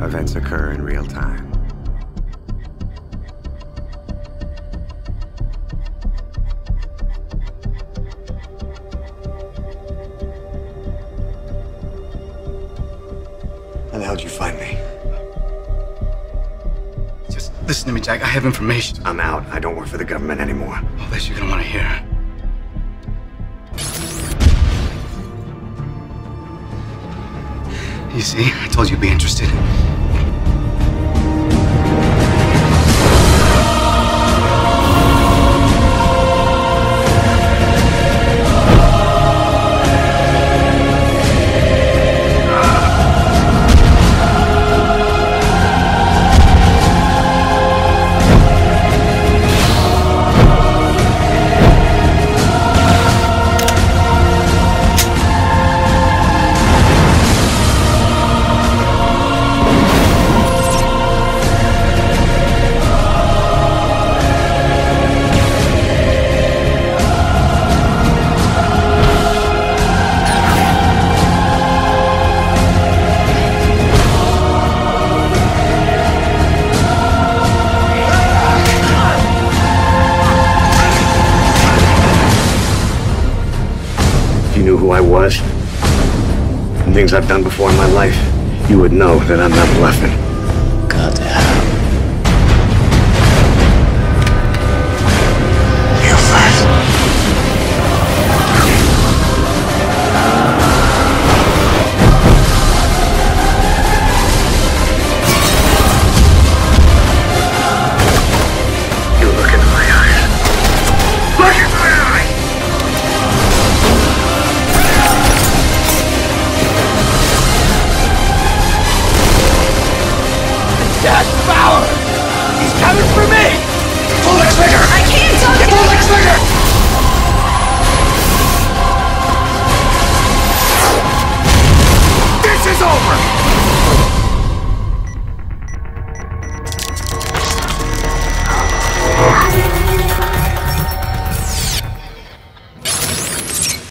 Events occur in real time. How the hell did you find me? Just listen to me, Jack. I have information. I'm out. I don't work for the government anymore. All this you're gonna want to hear. You see, I told you you'd be interested. Knew who I was and things I've done before in my life, you would know that I'm not bluffing. God damn. You first. You look into my eyes. Look into my eyes! Jack Bauer!